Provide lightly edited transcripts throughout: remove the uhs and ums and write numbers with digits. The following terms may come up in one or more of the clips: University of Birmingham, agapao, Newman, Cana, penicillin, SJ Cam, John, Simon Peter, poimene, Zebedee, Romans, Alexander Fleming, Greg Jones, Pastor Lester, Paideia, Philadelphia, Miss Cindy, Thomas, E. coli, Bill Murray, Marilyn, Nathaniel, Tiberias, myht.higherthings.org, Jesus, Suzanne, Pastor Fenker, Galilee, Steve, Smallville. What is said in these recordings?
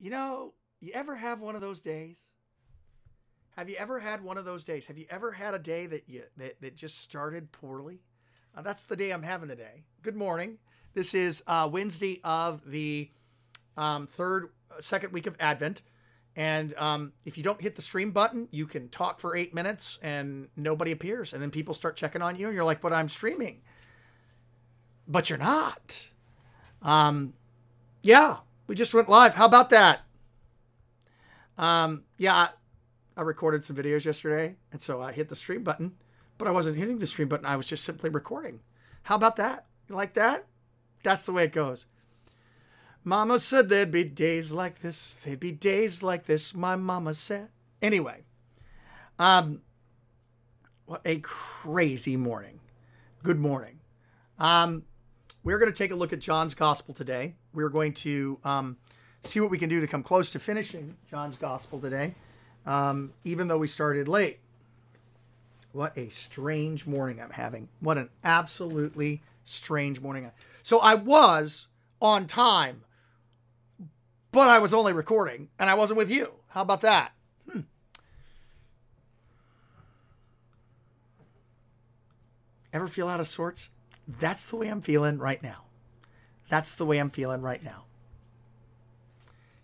You know, you ever have one of those days? Have you ever had one of those days? Have you ever had a day that just started poorly? That's the day I'm having today. Good morning. This is Wednesday of the second week of Advent. And if you don't hit the stream button, you can talk for 8 minutes and nobody appears. And then people start checking on you and you're like, but I'm streaming. But you're not. Yeah, we just went live. How about that? I recorded some videos yesterday, and so I hit the stream button, but I wasn't hitting the stream button. I was just simply recording. How about that? You like that? That's the way it goes. Mama said there'd be days like this. There'd be days like this, my mama said. Anyway, what a crazy morning. Good morning. We're going to take a look at John's Gospel today. We're going to see what we can do to come close to finishing John's Gospel today. Even though we started late. What a strange morning I'm having. What an absolutely strange morning. So I was on time, but I was only recording and I wasn't with you. How about that? Ever feel out of sorts? That's the way I'm feeling right now. That's the way I'm feeling right now.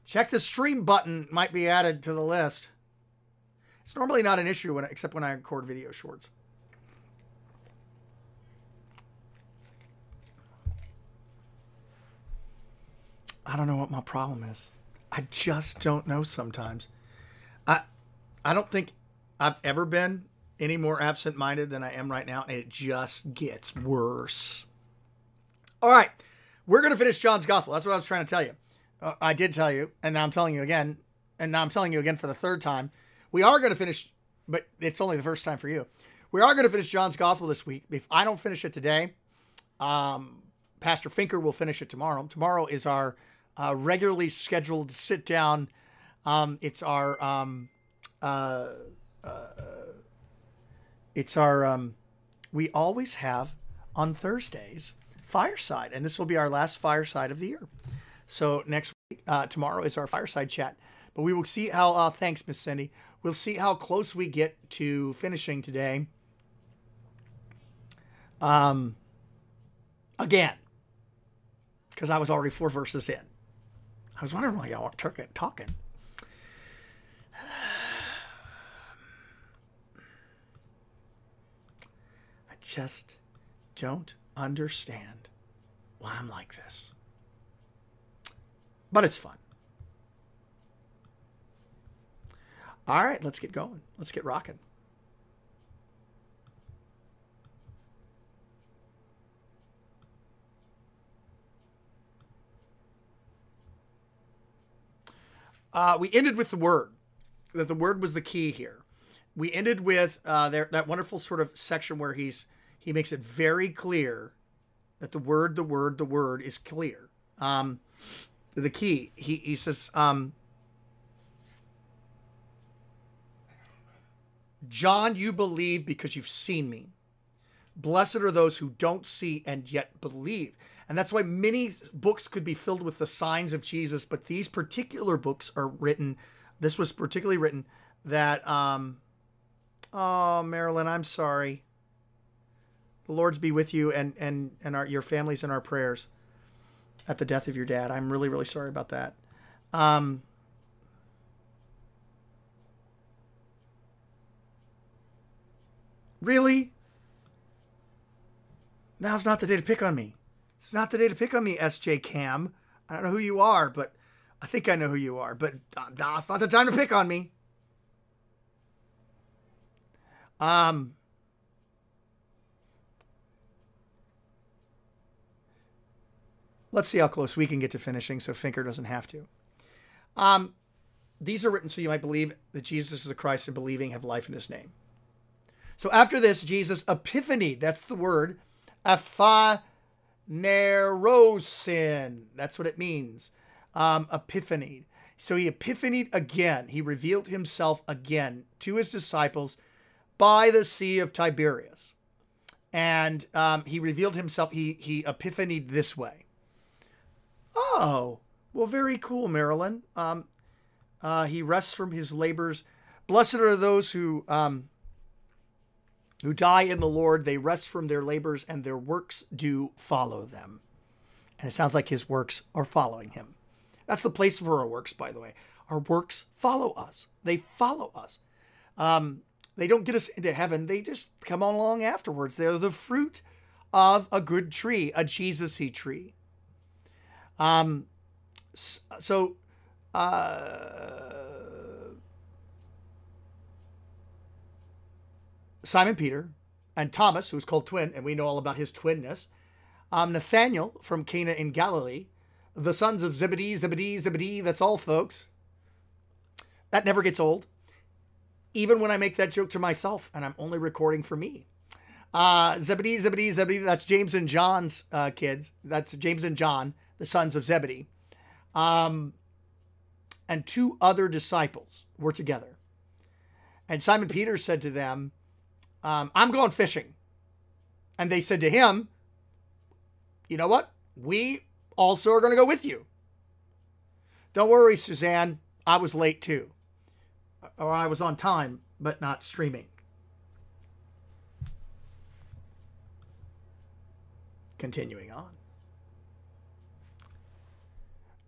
Check the stream button, might be added to the list. It's normally not an issue except when I record video shorts. I don't know what my problem is. I just don't know sometimes. I don't think I've ever been any more absent-minded than I am right now, and it just gets worse. All right, we're going to finish John's Gospel. That's what I was trying to tell you. I did tell you, and now I'm telling you again, and now I'm telling you again for the third time. We are going to finish, but it's only the first time for you. We are going to finish John's Gospel this week. If I don't finish it today, Pastor Fenker will finish it tomorrow. Tomorrow is our regularly scheduled sit-down. We always have on Thursdays fireside, and this will be our last fireside of the year. So next week, tomorrow is our fireside chat. But we will see how, thanks, Miss Cindy. We'll see how close we get to finishing today. Again, because I was already 4 verses in. I was wondering why y'all are talking. I just don't understand why I'm like this. But it's fun. All right, let's get going. Let's get rocking. We ended with the Word, that the Word was the key here. We ended with that wonderful sort of section where he makes it very clear that the Word is clear. The key, he says... John, you believe because you've seen me. Blessed are those who don't see and yet believe. And that's why many books could be filled with the signs of Jesus, but these particular books are written. This was particularly written that, oh, Marilyn, I'm sorry. The Lord's be with you and your families and our prayers at the death of your dad. I'm really, really sorry about that. Really? Now's not the day to pick on me. It's not the day to pick on me, SJ Cam. I don't know who you are, but I think I know who you are. But it's not the time to pick on me. Let's see how close we can get to finishing so Fenker doesn't have to. These are written so you might believe that Jesus is the Christ and believing have life in his name. So after this, Jesus, epiphany, that's the word, aphanerosin, that's what it means, epiphany. So he epiphanied again. He revealed himself again to his disciples by the Sea of Tiberias. And he revealed himself, he epiphanied this way. Oh, Well, very cool, Marilyn. He rests from his labors. Blessed are those who die in the Lord. They rest from their labors, and their works do follow them. And it sounds like his works are following him. That's the place for our works, by the way. Our works follow us. They follow us. They don't get us into heaven. They just come on along afterwards. They're the fruit of a good tree, a Jesus-y tree. Simon Peter and Thomas, who's called twin, and we know all about his twinness. Nathaniel from Cana in Galilee. The sons of Zebedee, Zebedee, Zebedee. That's all, folks. That never gets old. Even when I make that joke to myself, and I'm only recording for me. Zebedee, Zebedee, Zebedee. That's James and John's kids. That's James and John, the sons of Zebedee. And two other disciples were together. And Simon Peter said to them, I'm going fishing. And they said to him, you know what? We also are going to go with you. Don't worry, Suzanne. I was late too. Or I was on time, but not streaming. Continuing on.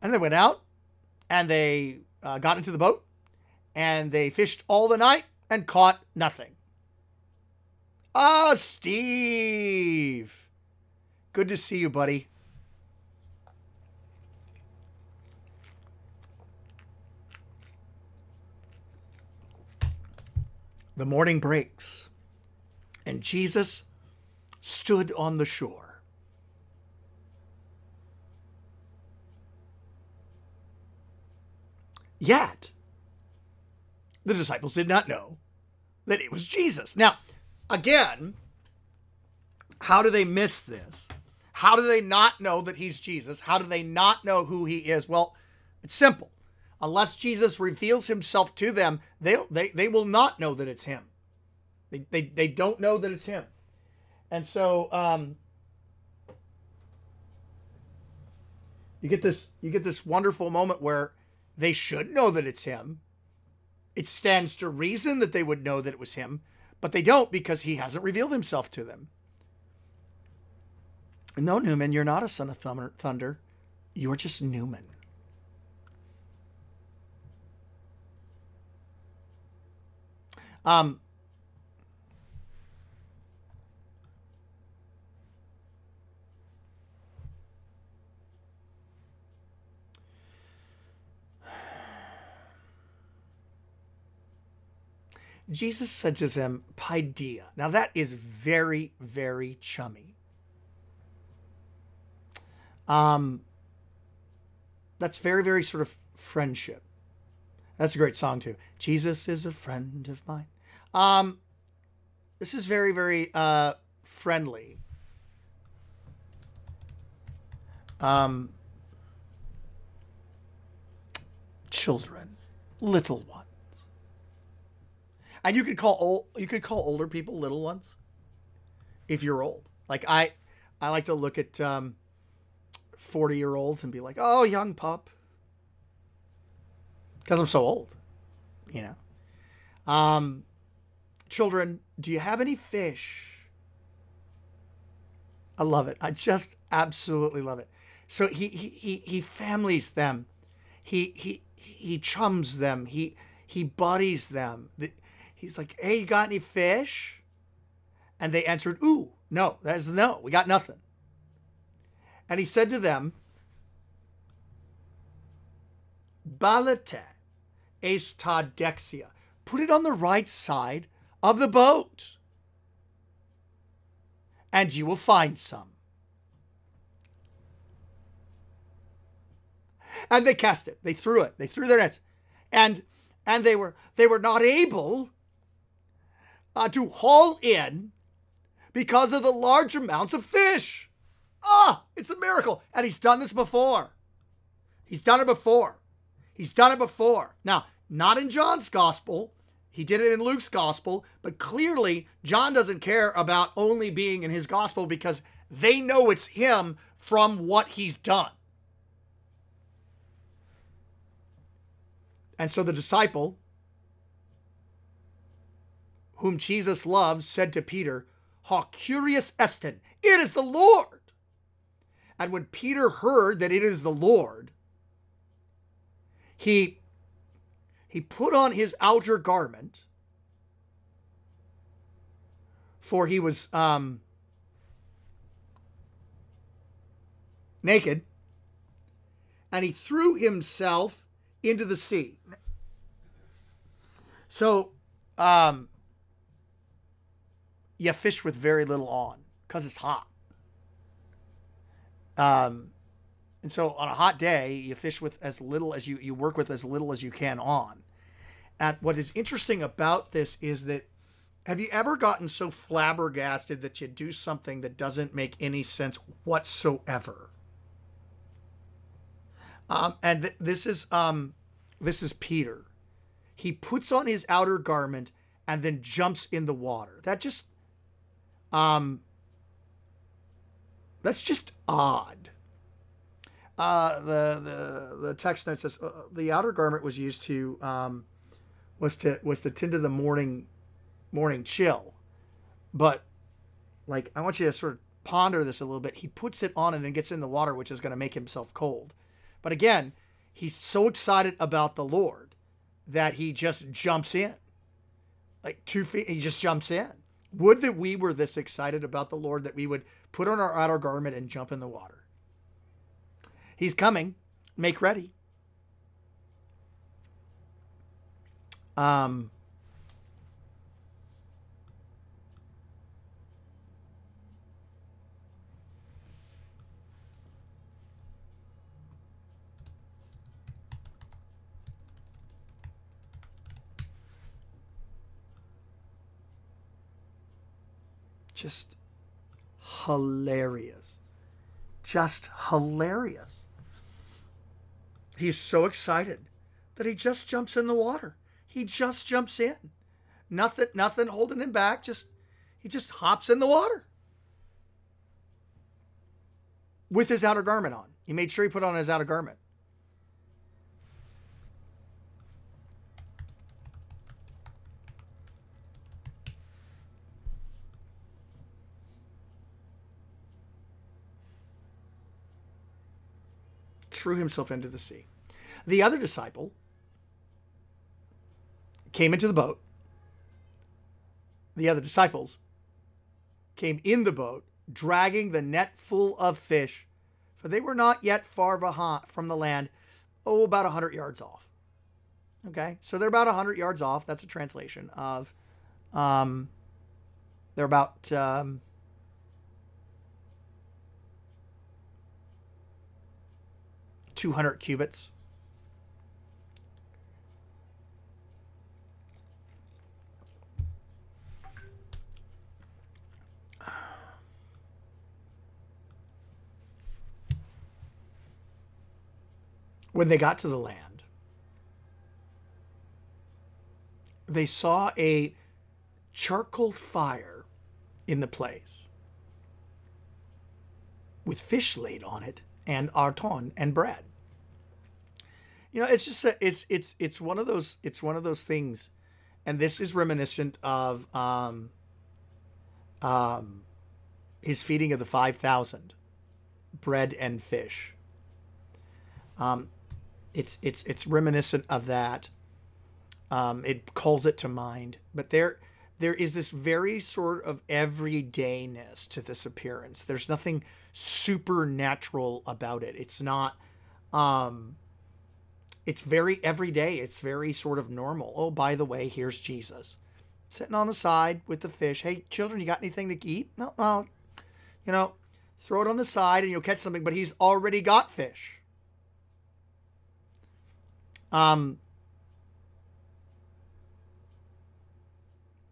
And they went out, and they got into the boat, and they fished all the night and caught nothing. Ah, Steve! Good to see you, buddy. The morning breaks, and Jesus stood on the shore. Yet, the disciples did not know that it was Jesus. Now, again, how do they miss this? How do they not know that he's Jesus? How do they not know who he is? Well, it's simple. Unless Jesus reveals himself to them, they will not know that it's him. They don't know that it's him. And so you get this wonderful moment where they should know that it's him. It stands to reason that they would know that it was him, but they don't because he hasn't revealed himself to them. No, Newman, you're not a son of thunder. You're just Newman. Jesus said to them, Paideia. Now that is very, very chummy. That's very, very sort of friendship. That's a great song too. Jesus is a friend of mine. This is very, very, friendly. Children, little ones. And you could call older people little ones if you're old. Like I like to look at, 40-year-olds and be like, oh, young pup. 'Cause I'm so old, you know? Children, do you have any fish? I love it. I just absolutely love it. So he families them. He chums them. He buddies them. He's like, hey, you got any fish? And they answered, ooh, no, that's no, we got nothing. And he said to them, balete estadexia. Put it on the right side of the boat, and you will find some. And they cast it. They threw it. They threw their nets, and they were not able to haul in because of the large amounts of fish. Ah, it's a miracle. And he's done this before. He's done it before. He's done it before. Now, not in John's gospel. He did it in Luke's gospel, but clearly John doesn't care about only being in his gospel because they know it's him from what he's done. And so the disciple, whom Jesus loves, said to Peter, "Hoc curius estin, it is the Lord." And when Peter heard that it is the Lord, he put on his outer garment, for he was naked, and he threw himself into the sea. So, you fish with very little on because it's hot. And so on a hot day, you fish with as little as you work with as little as you can on. And what is interesting about this is that, have you ever gotten so flabbergasted that you do something that doesn't make any sense whatsoever? And this is Peter. He puts on his outer garment and then jumps in the water. That just, that's just odd. The text note says the outer garment was used to was to tend to the morning chill. But like, I want you to sort of ponder this a little bit. He puts it on and then gets in the water, which is going to make himself cold. But again, he's so excited about the Lord that he just jumps in. Like 2 feet, he just jumps in. Would that we were this excited about the Lord that we would put on our outer garment and jump in the water. He's coming. Make ready. Just hilarious. Just hilarious. He's so excited that he just jumps in the water. He just jumps in. Nothing holding him back. He just hops in the water. With his outer garment on. He made sure he put on his outer garment. Threw himself into the sea. The other disciple came into the boat. The other disciples came in the boat, dragging the net full of fish, for they were not yet far behind from the land, about 100 yards off. Okay, so they're about 100 yards off. That's a translation of, they're about, 200 cubits. When they got to the land, they saw a charcoal fire in the place with fish laid on it and arton and bread. You know, it's just a, it's one of those things, and this is reminiscent of his feeding of the 5,000, bread and fish. It's reminiscent of that. It calls it to mind, but there is this very sort of everydayness to this appearance. There's nothing supernatural about it. It's not. It's very everyday. It's very sort of normal. Oh, by the way, here's Jesus sitting on the side with the fish. Hey, children, you got anything to eat? No, well, you know, throw it on the side and you'll catch something, but he's already got fish.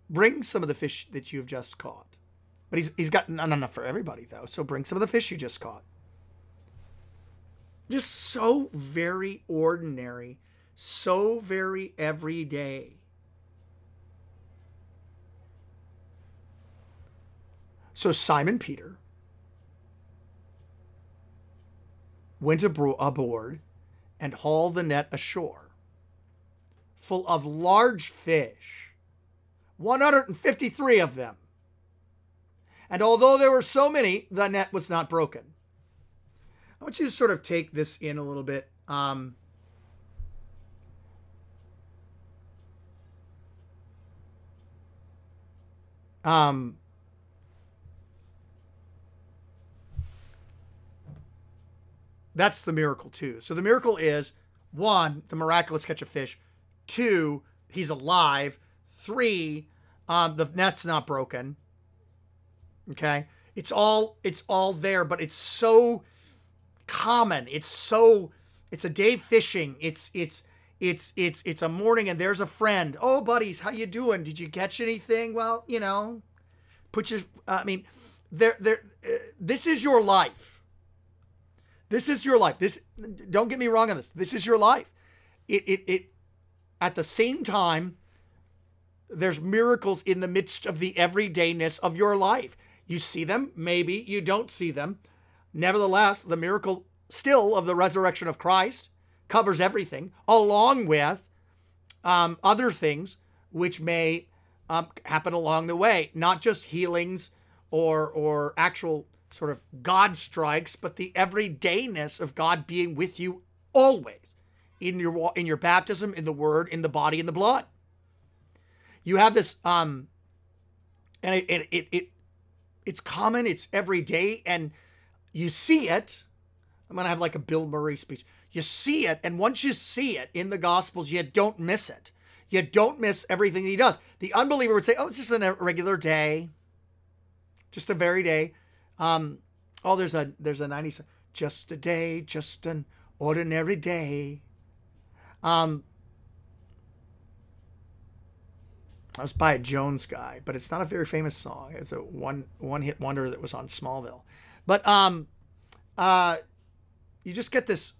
Bring some of the fish that you've just caught, but he's got not enough for everybody though. So bring some of the fish you just caught. Just so very ordinary, so very everyday. So Simon Peter went aboard and hauled the net ashore full of large fish, 153 of them. And although there were so many, the net was not broken. I want you to sort of take this in a little bit. That's the miracle too. So the miracle is, one, the miraculous catch of fish. Two, he's alive. Three, the net's not broken. Okay. It's all there, but it's so common. It's a day fishing. It's a morning and there's a friend. Oh, buddies, how you doing? Did you catch anything? Well, you know, this is your life. This is your life. This, don't get me wrong on this. This is your life. At the same time, there's miracles in the midst of the everydayness of your life. You see them, maybe you don't see them. Nevertheless, the miracle still of the resurrection of Christ covers everything, along with other things which may happen along the way. Not just healings or actual sort of God strikes, but the everydayness of God being with you always in your baptism, in the word, in the body, in the blood. You have this, and it's common, it's everyday, and you see it. I'm going to have like a Bill Murray speech. You see it, and once you see it in the Gospels, you don't miss it. You don't miss everything that he does. The unbeliever would say, oh, it's just a regular day, just a very day. Oh, there's a 90s, just a day, just an ordinary day. I was by a Jones guy, but it's not a very famous song. It's a one hit wonder that was on Smallville. But, you just get this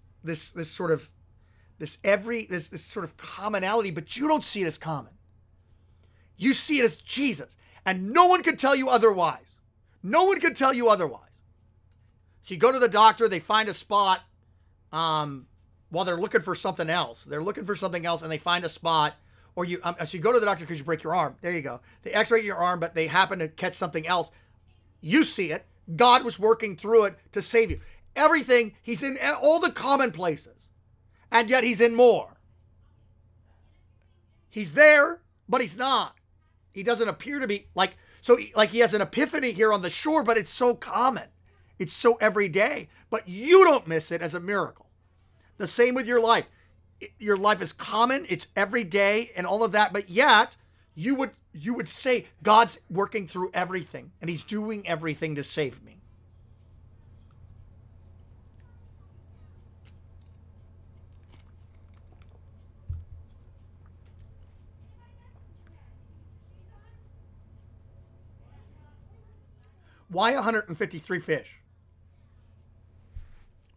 sort of commonality, but you don't see it as common. You see it as Jesus, and no one could tell you otherwise. No one could tell you otherwise. So you go to the doctor, they find a spot while they're looking for something else. They're looking for something else and they find a spot. Or you, so you go to the doctor because you break your arm. There you go. They x-ray your arm, but they happen to catch something else. You see it. God was working through it to save you. Everything, he's in all the common places. And yet he's in more. He's there, but he's not. He doesn't appear to be like... So like he has an epiphany here on the shore, but it's so common. It's so everyday, but you don't miss it as a miracle. The same with your life. Your life is common. It's everyday and all of that. But yet you would say God's working through everything and he's doing everything to save me. Why 153 fish?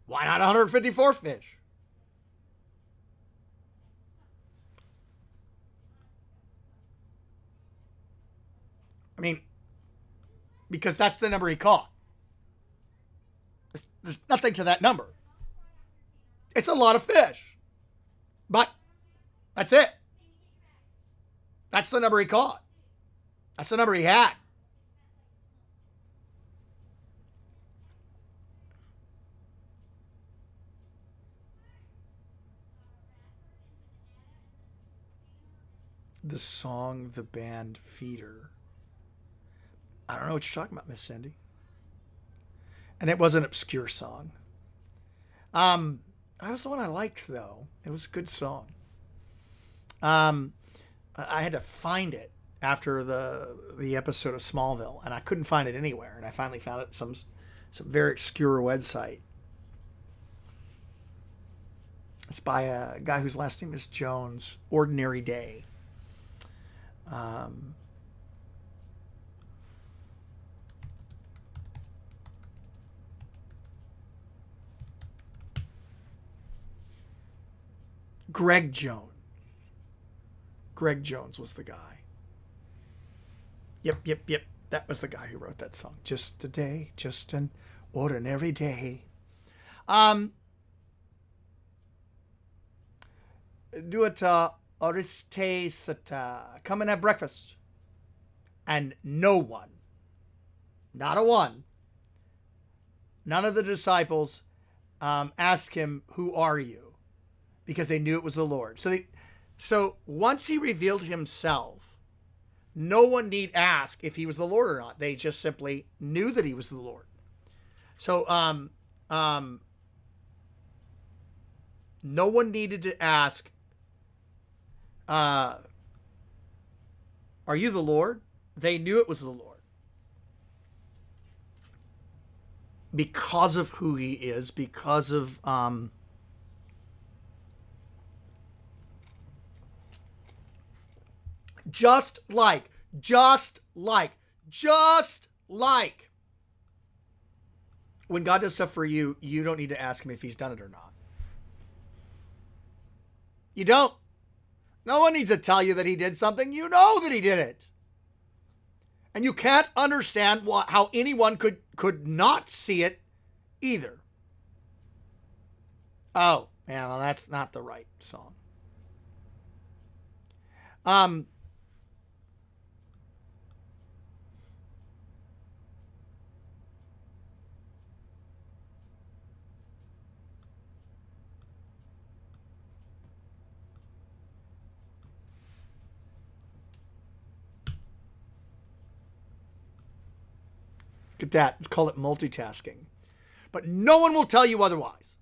Why not 154 fish? I mean, because that's the number he caught. There's nothing to that number. It's a lot of fish. But that's it. That's the number he caught. That's the number he had. The song, the band Feeder. I don't know what you're talking about, Miss Cindy. And it was an obscure song. That was the one I liked, though. It was a good song. I had to find it after the episode of Smallville, and I couldn't find it anywhere. And I finally found it at some very obscure website. It's by a guy whose last name is Jones. Ordinary Day. Greg Jones. Greg Jones was the guy. Yep. That was the guy who wrote that song. Just a day, just an ordinary day. Do it Oristesata. Come and have breakfast. And no one, not a one, none of the disciples asked him, who are you? Because they knew it was the Lord. So once he revealed himself, no one need ask if he was the Lord or not. They just simply knew that he was the Lord. So no one needed to ask, are you the Lord? They knew it was the Lord. Because of who he is, because of just like when God does stuff for you, you don't need to ask him if he's done it or not. You don't. No one needs to tell you that he did something. You know that he did it. And you can't understand how anyone could not see it either. Oh, yeah, well, that's not the right song. Look at that. Let's call it multitasking. But no one will tell you otherwise.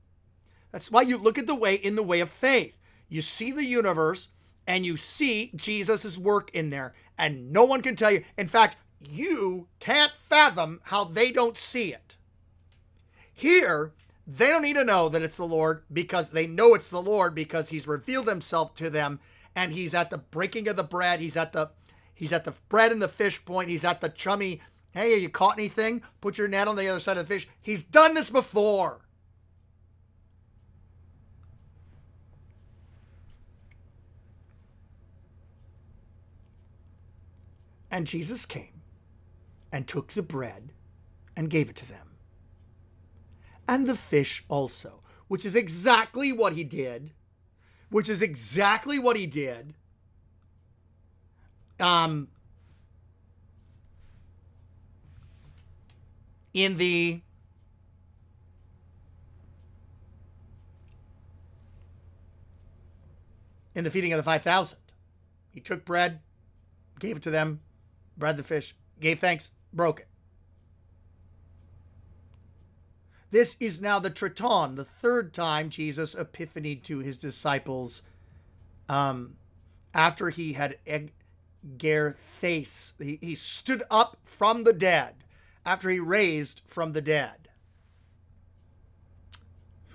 That's why you look at the way in the way of faith. You see the universe and you see Jesus's work in there, and no one can tell you. In fact, you can't fathom how they don't see it. Here, they don't need to know that it's the Lord, because they know it's the Lord, because he's revealed himself to them, and he's at the breaking of the bread. He's at the bread and the fish point. He's at the chummy. Hey, you caught anything? Put your net on the other side of the fish. He's done this before. And Jesus came and took the bread and gave it to them. And the fish also, which is exactly what he did. Which is exactly what he did. In the feeding of the 5,000. He took bread, gave it to them, bread the fish, gave thanks, broke it. This is now the Triton, the third time Jesus epiphanied to his disciples after he had Egerthes. He stood up from the dead. After he raised from the dead.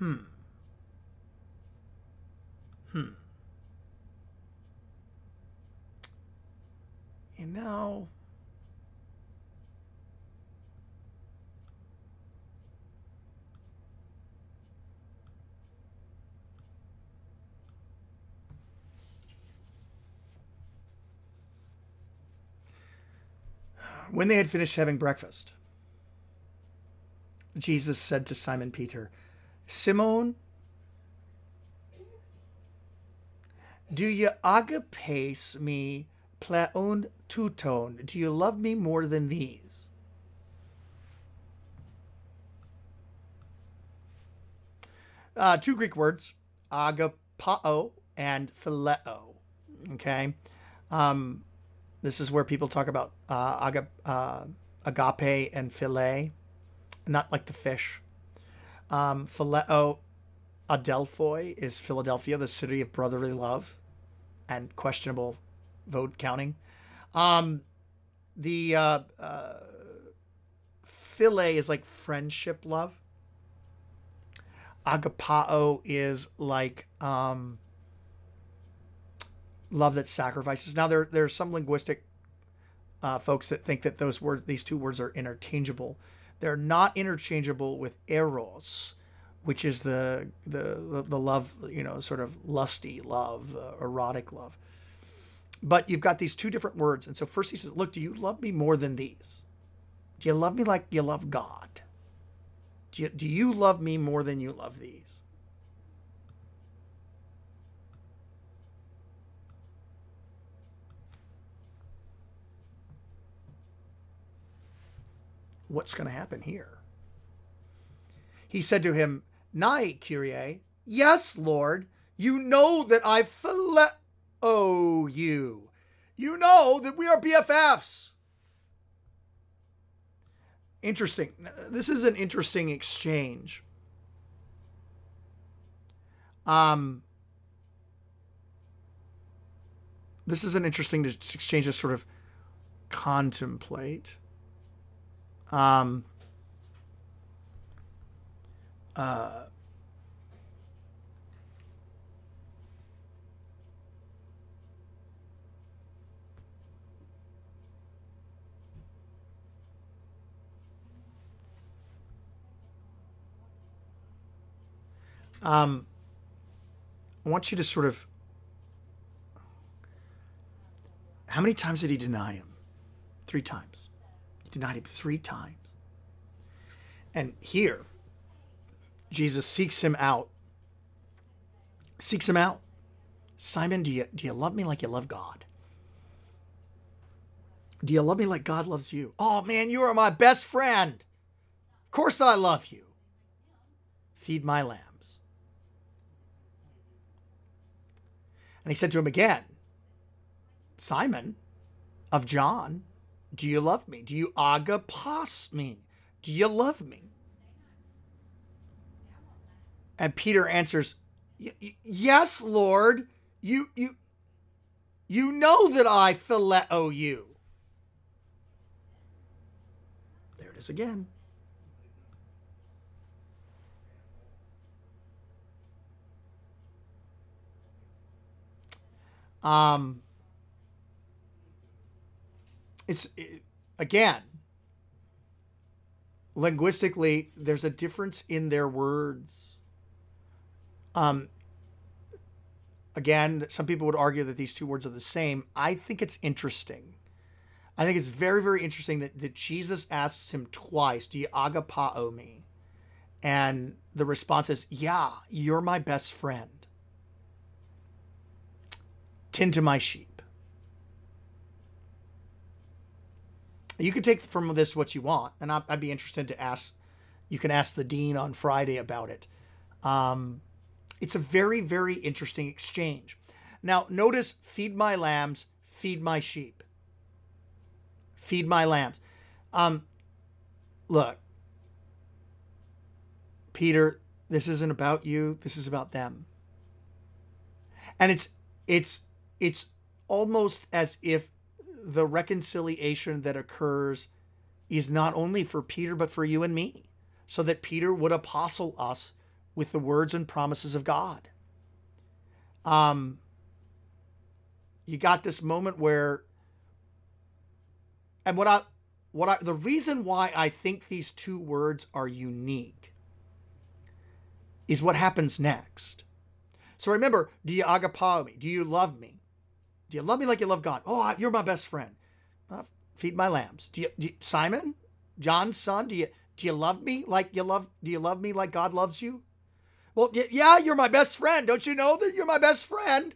And now, when they had finished having breakfast, Jesus said to Simon Peter, Simon, do you agapes me pleon touton? Do you love me more than these? Two Greek words, agapao and phileo. Okay. This is where people talk about agape and philae. Not like the fish. Phileo Adelphoi is Philadelphia, the city of brotherly love and questionable vote counting. The philae is like friendship love. Agapao is like love that sacrifices. Now there are some linguistic folks that think that these two words are interchangeable. They're not interchangeable with eros, which is the love, sort of lusty love, erotic love. But you've got these two different words. And so first he says, look, do you love me more than these? Do you love me like you love God? Do you love me more than you love these? what's going to happen here? He said to him, Nai, Kyrie, yes, Lord, you know that I phileo you. You know that we are BFFs. Interesting. This is an interesting exchange. This is an interesting exchange to sort of contemplate. I want you to sort of, how many times did he deny him? 3 times. He denied him 3 times. And here, Jesus seeks him out. Seeks him out. Simon, do you love me like you love God? Do you love me like God loves you? Oh, man, you are my best friend. Of course I love you. Feed my lambs. And he said to him again, Simon of John, do you love me? Do you agapos me? Do you love me? And Peter answers, yes, Lord, you know that I phileo you. There it is again. Again, linguistically, there's a difference in their words. Again, some people would argue that these two words are the same. I think it's interesting. I think it's very, very interesting that Jesus asks him twice, do you agapao me? And the response is, yeah, you're my best friend. Tend to my sheep. You can take from this what you want, and I'd be interested to ask. You can ask the dean on Friday about it. It's a very, very interesting exchange. Now, notice: feed my lambs, feed my sheep. Feed my lambs. Look, Peter, this isn't about you. This is about them. And it's almost as if the reconciliation that occurs is not only for Peter, but for you and me, so that Peter would apostle us with the words and promises of God. You got this moment where, and the reason why I think these two words are unique is what happens next. So remember, do you agapao me? Do you love me? Do you love me like you love God? Oh, you're my best friend. Feed my lambs. Do you, Simon, John's son, do you love me like you love? Do you love me like God loves you? Well, yeah, you're my best friend. Don't you know that you're my best friend?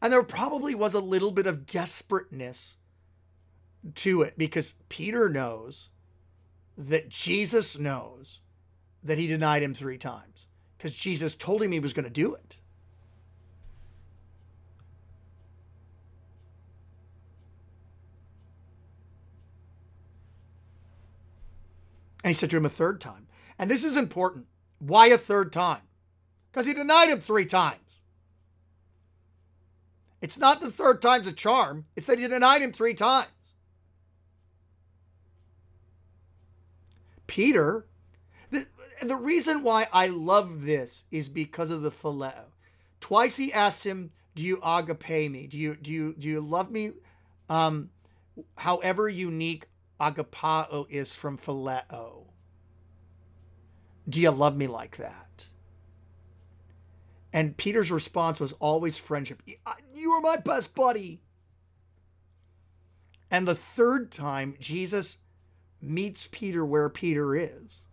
And there probably was a little bit of desperateness to it because Peter knows that Jesus knows that he denied him 3 times. Because Jesus told him he was going to do it. And he said to him a 3rd time. And this is important. Why a 3rd time? Because he denied him 3 times. It's not the 3rd time's a charm. It's that he denied him 3 times. Peter... And the reason why I love this is because of the phileo. Twice he asked him, do you agape me? Do you love me? However unique agapao is from phileo. Do you love me like that? And Peter's response was always friendship. You are my best buddy. And the 3rd time, Jesus meets Peter where Peter is.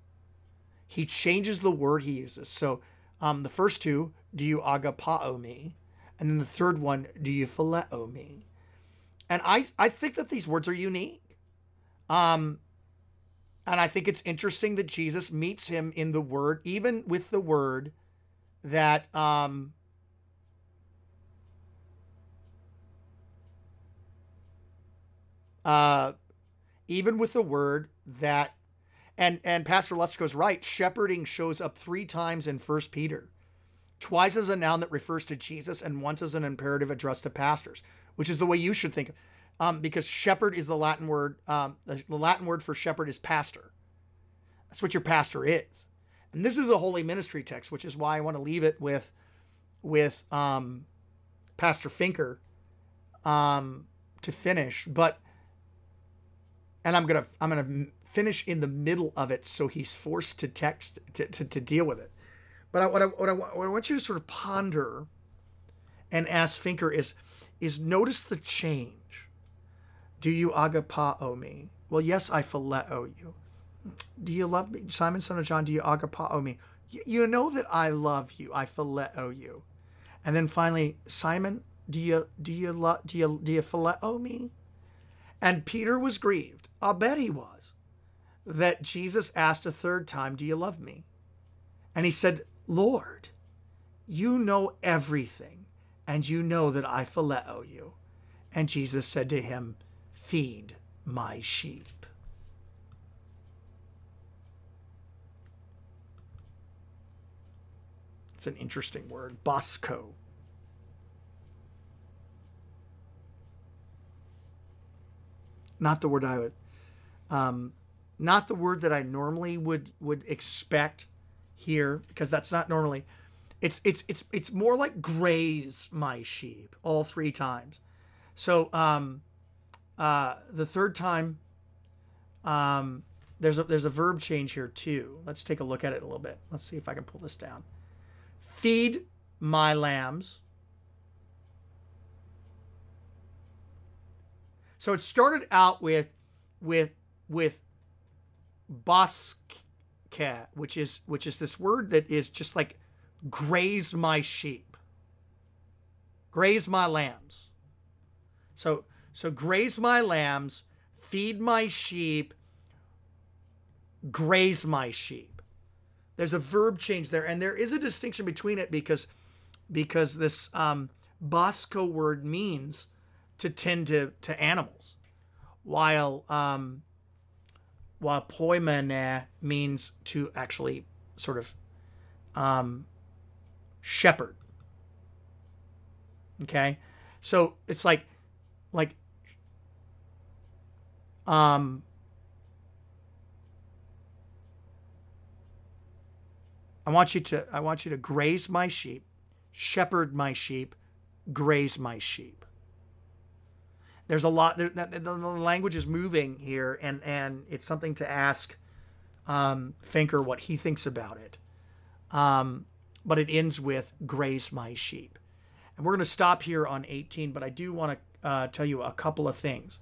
He changes the word he uses. So the first two, do you agapao me? And then the 3rd one, do you phileo me? And I think that these words are unique. And I think it's interesting that Jesus meets him in the word, even with the word that and Pastor Lester goes right, shepherding shows up 3 times in 1 Peter. Twice as a noun that refers to Jesus and once as an imperative addressed to pastors, which is the way you should think of. Because shepherd is the Latin word, the Latin word for shepherd is pastor. That's what your pastor is. And this is a holy ministry text, which is why I want to leave it with Pastor Fenker to finish. But, and I'm gonna finish in the middle of it, so he's forced to text to deal with it. But what I want you to sort of ponder and ask Fenker is notice the change. Do you agapao me? Well, yes, I phileo you. Do you love me? Simon, son of John, do you agapao me? You know that I love you. I phileo you. And then finally, Simon, do you phileo me? And Peter was grieved. I'll bet he was. That Jesus asked a 3rd time, do you love me? And he said, Lord, you know everything, and you know that I phileo you. And Jesus said to him, feed my sheep. It's an interesting word, bosco. Not the word I would, not the word that I normally would expect here, because that's not normally. It's more like graze my sheep all 3 times. So, the 3rd time, there's a verb change here too. Let's take a look at it a little bit. Let's see if I can pull this down. Feed my lambs. So it started out with bosca, which is this word that is just like graze my sheep, graze my lambs. So graze my lambs, feed my sheep, graze my sheep. There's a verb change there, and there is a distinction between it because this bosco word means to tend to animals, while poimene means to actually sort of shepherd. Okay, so it's like. I want you to graze my sheep, shepherd my sheep, graze my sheep. There's a lot. The language is moving here, and it's something to ask Fenker what he thinks about it. But it ends with graze my sheep, and we're going to stop here on 18. But I do want to tell you a couple of things.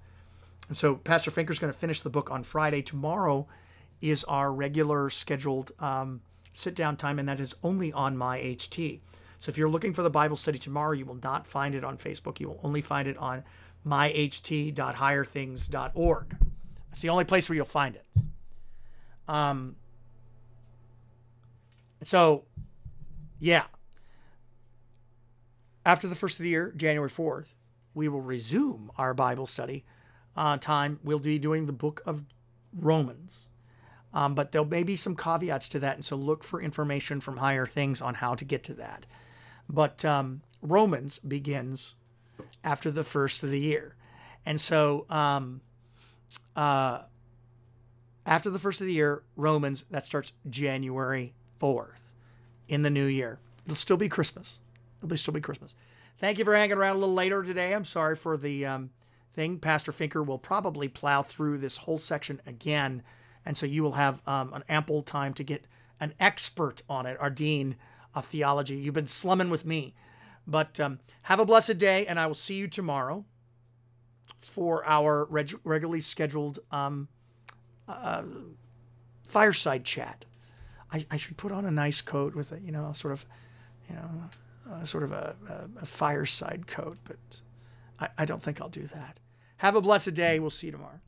And so Pastor Fenker's going to finish the book on Friday. Tomorrow is our regular scheduled sit-down time, and that is only on myht. So if you're looking for the Bible study tomorrow, you will not find it on Facebook. You will only find it on myht.higherthings.org. That's the only place where you'll find it. So, yeah. After the first of the year, January 4th, we will resume our Bible study time. We'll be doing the book of Romans, but there may be some caveats to that, and so look for information from Higher Things on how to get to that. But Romans begins after the first of the year, and so after the first of the year, Romans, that starts January 4th in the new year. It'll still be Christmas. It'll still be Christmas. Thank you for hanging around a little later today. I'm sorry for the thing. Pastor Fenker will probably plow through this whole section again, and so you will have an ample time to get an expert on it, our dean of theology. You've been slumming with me, but have a blessed day, and I will see you tomorrow for our regularly scheduled fireside chat. I should put on a nice coat with a sort of a fireside coat, but I don't think I'll do that. Have a blessed day. We'll see you tomorrow.